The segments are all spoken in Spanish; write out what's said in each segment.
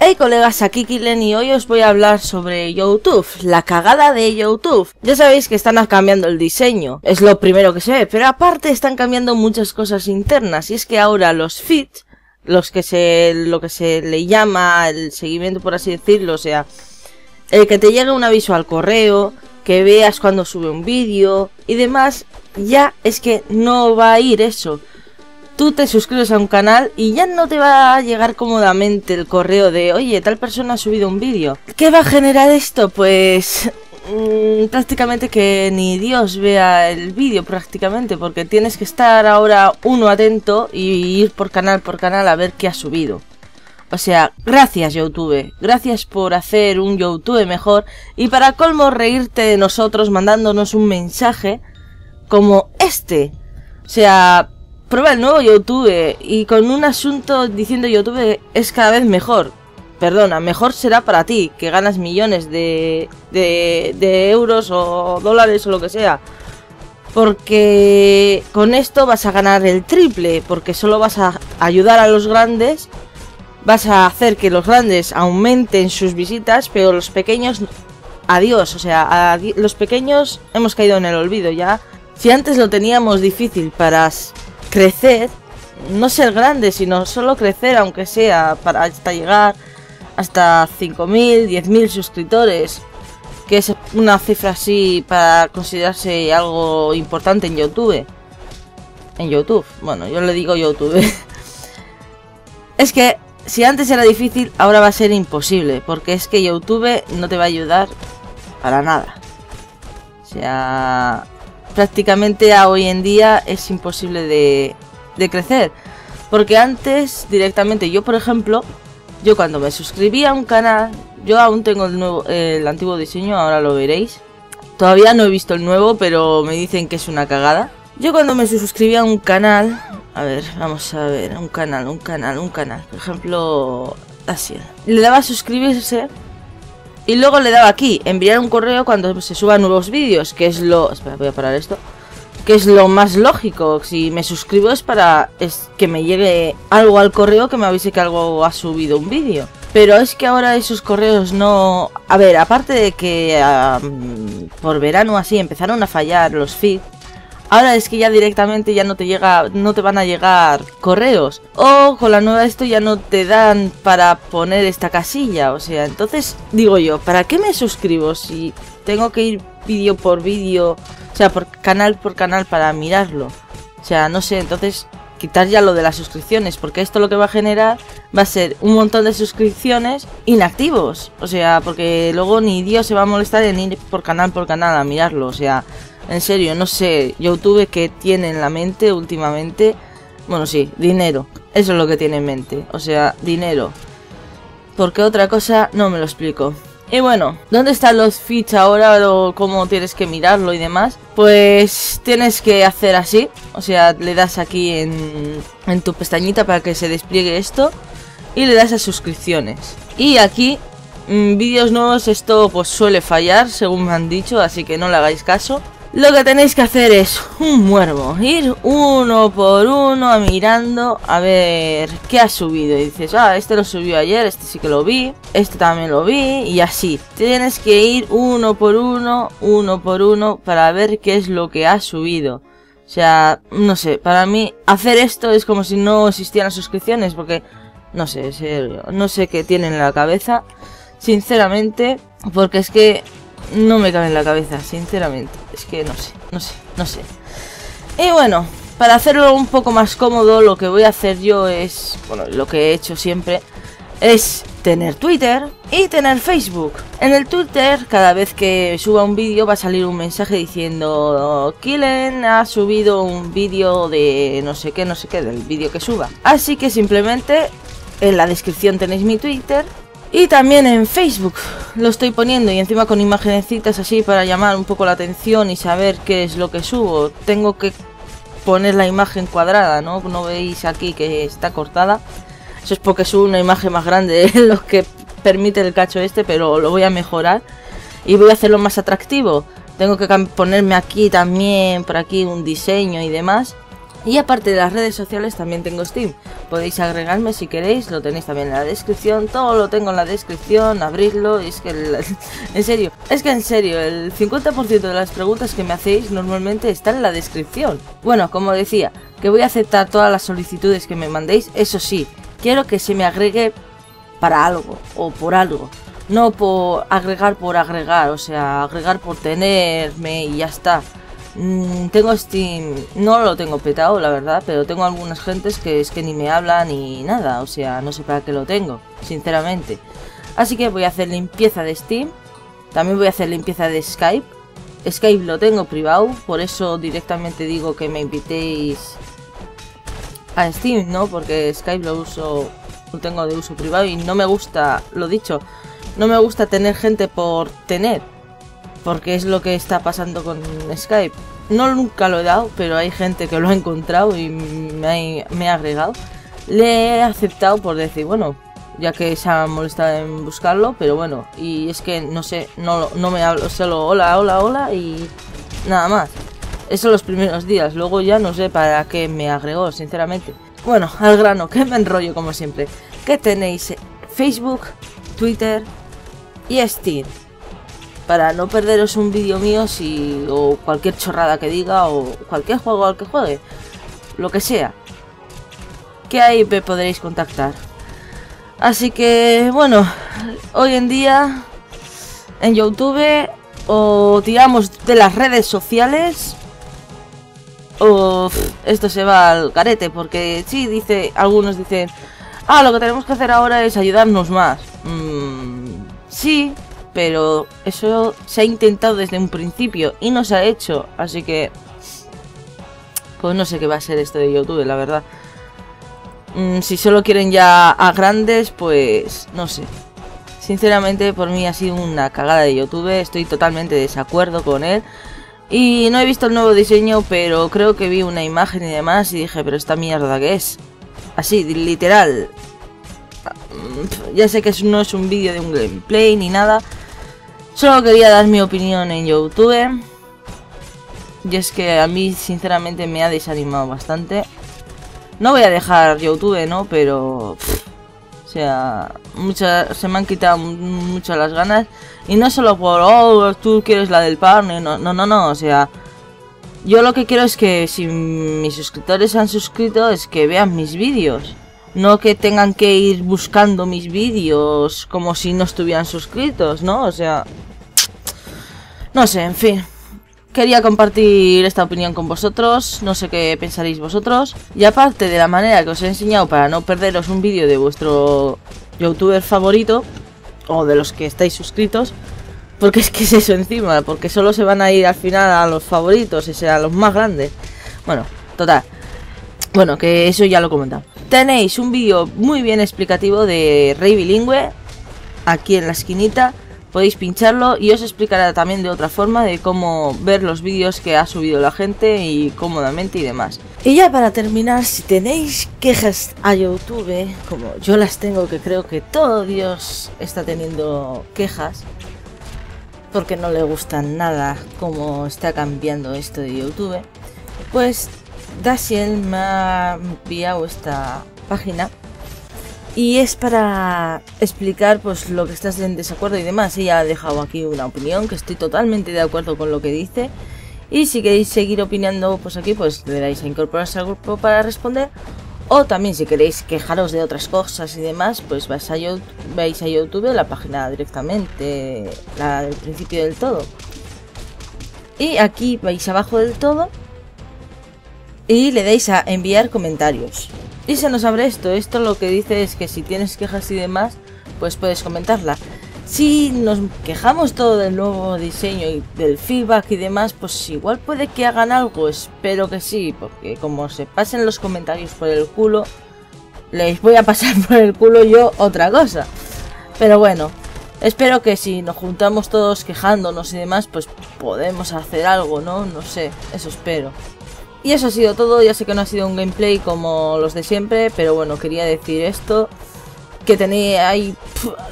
Hey colegas, aquí Kilen y hoy os voy a hablar sobre YouTube, la cagada de YouTube. Ya sabéis que están cambiando el diseño, es lo primero que se ve, pero aparte están cambiando muchas cosas internas. Y es que ahora los feeds, lo que se le llama el seguimiento, por así decirlo, o sea, el que te llegue un aviso al correo, que veas cuando sube un vídeo y demás, ya es que no va a ir eso. Tú te suscribes a un canal y ya no te va a llegar cómodamente el correo de oye, tal persona ha subido un vídeo. ¿Qué va a generar esto? Pues prácticamente que ni Dios vea el vídeo prácticamente, porque tienes que estar ahora uno atento y ir por canal a ver qué ha subido. O sea, gracias YouTube, gracias por hacer un YouTube mejor y para colmo reírte de nosotros mandándonos un mensaje como este. O sea, prueba el nuevo YouTube y con un asunto diciendo YouTube es cada vez mejor. Perdona, mejor será para ti, que ganas millones de euros o dólares o lo que sea. Porque con esto vas a ganar el triple, porque solo vas a ayudar a los grandes, vas a hacer que los grandes aumenten sus visitas, pero los pequeños, adiós, o sea, los pequeños hemos caído en el olvido ya. Si antes lo teníamos difícil para crecer, no ser grande, sino solo crecer, aunque sea para hasta llegar hasta 5.000, 10.000 suscriptores, que es una cifra así para considerarse algo importante en YouTube. En YouTube, bueno, yo le digo YouTube. Es que si antes era difícil, ahora va a ser imposible, porque es que YouTube no te va a ayudar para nada. O sea, prácticamente hoy en día es imposible de crecer, porque antes directamente yo, por ejemplo, yo cuando me suscribí a un canal, yo aún tengo el antiguo diseño, ahora lo veréis, todavía no he visto el nuevo, pero me dicen que es una cagada. Yo cuando me suscribí a un canal, a ver, vamos a ver, un canal, por ejemplo, Dashiel, le daba a suscribirse y luego le daba aquí, enviar un correo cuando se suban nuevos vídeos, que es lo... Espera, voy a parar esto. Que es lo más lógico. Si me suscribo es para que me llegue algo al correo que me avise que algo ha subido un vídeo. Pero es que ahora esos correos no... A ver, aparte de que por verano así empezaron a fallar los feeds, ahora es que ya directamente ya no te llega, no te van a llegar correos. O con la nueva esto ya no te dan para poner esta casilla. O sea, entonces digo yo, ¿para qué me suscribo si tengo que ir vídeo por vídeo? O sea, por canal para mirarlo. O sea, no sé, entonces quitar ya lo de las suscripciones, porque esto lo que va a generar va a ser un montón de suscripciones inactivos. O sea, porque luego ni Dios se va a molestar en ir por canal a mirarlo. O sea, en serio, no sé, YouTube que tiene en la mente últimamente, bueno sí, dinero, eso es lo que tiene en mente, o sea, dinero, porque otra cosa no me lo explico. Y bueno, ¿dónde están los feeds ahora o cómo tienes que mirarlo y demás? Pues tienes que hacer así, o sea, le das aquí en tu pestañita para que se despliegue esto y le das a suscripciones y aquí... vídeos nuevos, esto pues suele fallar según me han dicho, así que no le hagáis caso. Lo que tenéis que hacer es un muermo, ir uno por uno mirando a ver qué ha subido y dices, ah, este lo subió ayer, este sí que lo vi, este también lo vi y así. Tienes que ir uno por uno para ver qué es lo que ha subido. O sea, no sé, para mí hacer esto es como si no existieran las suscripciones, porque no sé, serio, no sé qué tienen en la cabeza. Sinceramente, porque es que no me cabe en la cabeza, sinceramente. Es que no sé. Y bueno, para hacerlo un poco más cómodo, lo que voy a hacer yo es... Bueno, lo que he hecho siempre es tener Twitter y tener Facebook. En el Twitter, cada vez que suba un vídeo va a salir un mensaje diciendo Kilen ha subido un vídeo de no sé qué, del vídeo que suba. Así que simplemente en la descripción tenéis mi Twitter. Y también en Facebook lo estoy poniendo y encima con imagencitas así para llamar un poco la atención y saber qué es lo que subo. Tengo que poner la imagen cuadrada, ¿no? No veis aquí que está cortada. Eso es porque subo una imagen más grande, lo que permite el cacho este, pero lo voy a mejorar y voy a hacerlo más atractivo. Tengo que ponerme aquí también, por aquí, un diseño y demás. Y aparte de las redes sociales también tengo Steam. Podéis agregarme si queréis, lo tenéis también en la descripción. Todo lo tengo en la descripción, abridlo. Y es que, en serio, el 50% de las preguntas que me hacéis normalmente están en la descripción. Bueno, como decía, que voy a aceptar todas las solicitudes que me mandéis. Eso sí, quiero que se me agregue para algo o por algo. No por agregar por agregar, o sea, agregar por tenerme y ya está. Tengo Steam, no lo tengo petado la verdad, pero tengo algunas gentes que es que ni me hablan ni nada, o sea, no sé para qué lo tengo, sinceramente. Así que voy a hacer limpieza de Steam, también voy a hacer limpieza de Skype. Skype lo tengo privado, por eso directamente digo que me invitéis a Steam, ¿no? Porque Skype lo tengo de uso privado y no me gusta, lo dicho, no me gusta tener gente por tener, porque es lo que está pasando con Skype. No nunca lo he dado, pero hay gente que lo ha encontrado y me ha agregado. Le he aceptado por decir, bueno, ya que se ha molestado en buscarlo, pero bueno, y es que no sé, no me hablo, solo hola, hola, hola y nada más. Eso los primeros días, luego ya no sé para qué me agregó, sinceramente. Bueno, al grano, que me enrollo como siempre. ¿Qué tenéis? Facebook, Twitter y Steam. Para no perderos un vídeo mío o cualquier chorrada que diga o cualquier juego al que juegue, lo que sea, que ahí me podréis contactar. Así que bueno, hoy en día en YouTube o tiramos de las redes sociales o esto se va al garete, porque sí, algunos dicen, ah, lo que tenemos que hacer ahora es ayudarnos más. Sí, pero eso se ha intentado desde un principio y no se ha hecho, así que pues no sé qué va a ser esto de YouTube, la verdad. Si solo quieren ya a grandes, pues no sé. Sinceramente, por mí ha sido una cagada de YouTube, estoy totalmente de desacuerdo con él. Y no he visto el nuevo diseño, pero creo que vi una imagen y demás y dije, pero esta mierda que es. Así, literal. Ya sé que no es un vídeo de un gameplay ni nada. Solo quería dar mi opinión en YouTube. Y es que a mí sinceramente me ha desanimado bastante. No voy a dejar YouTube, ¿no? Pero... o sea... se me han quitado mucho las ganas. Y no solo por... oh, tú quieres la del partner. No. O sea... yo lo que quiero es que si mis suscriptores se han suscrito es que vean mis vídeos. No que tengan que ir buscando mis vídeos como si no estuvieran suscritos, ¿no? O sea... no sé, en fin. Quería compartir esta opinión con vosotros. No sé qué pensaréis vosotros. Y aparte de la manera que os he enseñado para no perderos un vídeo de vuestro youtuber favorito, o de los que estáis suscritos, porque es que es eso encima, porque solo se van a ir al final a los favoritos, o sea, a los más grandes. Bueno, total. Bueno, que eso ya lo he comentado. Tenéis un vídeo muy bien explicativo de Rey Bilingüe aquí en la esquinita, podéis pincharlo y os explicará también de otra forma de cómo ver los vídeos que ha subido la gente y cómodamente y demás. Y ya para terminar, si tenéis quejas a YouTube, como yo las tengo, que creo que todo Dios está teniendo quejas, porque no le gustan nada cómo está cambiando esto de YouTube, pues... Dashiel me ha enviado esta página y es para explicar pues lo que estás en desacuerdo y demás. Ella ha dejado aquí una opinión que estoy totalmente de acuerdo con lo que dice, y si queréis seguir opinando pues aquí pues le dais a incorporarse al grupo para responder, o también si queréis quejaros de otras cosas y demás pues vais a YouTube, la página directamente, la del principio del todo, y aquí vais abajo del todo y le dais a enviar comentarios y se nos abre esto. Esto lo que dice es que si tienes quejas y demás pues puedes comentarla. Si nos quejamos todo del nuevo diseño y del feedback y demás, pues igual puede que hagan algo. Espero que sí, porque como se pasen los comentarios por el culo, les voy a pasar por el culo yo otra cosa. Pero bueno, espero que si nos juntamos todos quejándonos y demás pues podemos hacer algo, ¿no? No sé, eso espero. Y eso ha sido todo, ya sé que no ha sido un gameplay como los de siempre, pero bueno, quería decir esto, que tenía ahí,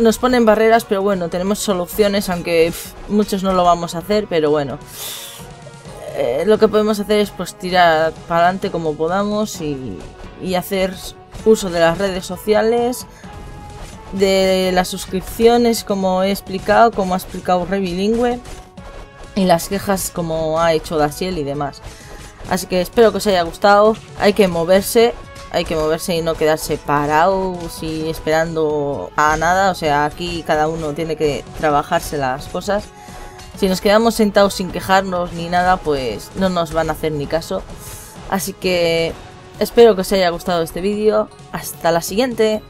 nos ponen barreras, pero bueno, tenemos soluciones, aunque muchos no lo vamos a hacer, pero bueno, lo que podemos hacer es pues tirar para adelante como podamos y hacer uso de las redes sociales, de las suscripciones como he explicado, como ha explicado Rey Bilingüe, y las quejas como ha hecho Dashiel y demás. Así que espero que os haya gustado. Hay que moverse y no quedarse parados y esperando a nada. O sea, aquí cada uno tiene que trabajarse las cosas. Si nos quedamos sentados sin quejarnos ni nada, pues no nos van a hacer ni caso. Así que espero que os haya gustado este vídeo. Hasta la siguiente.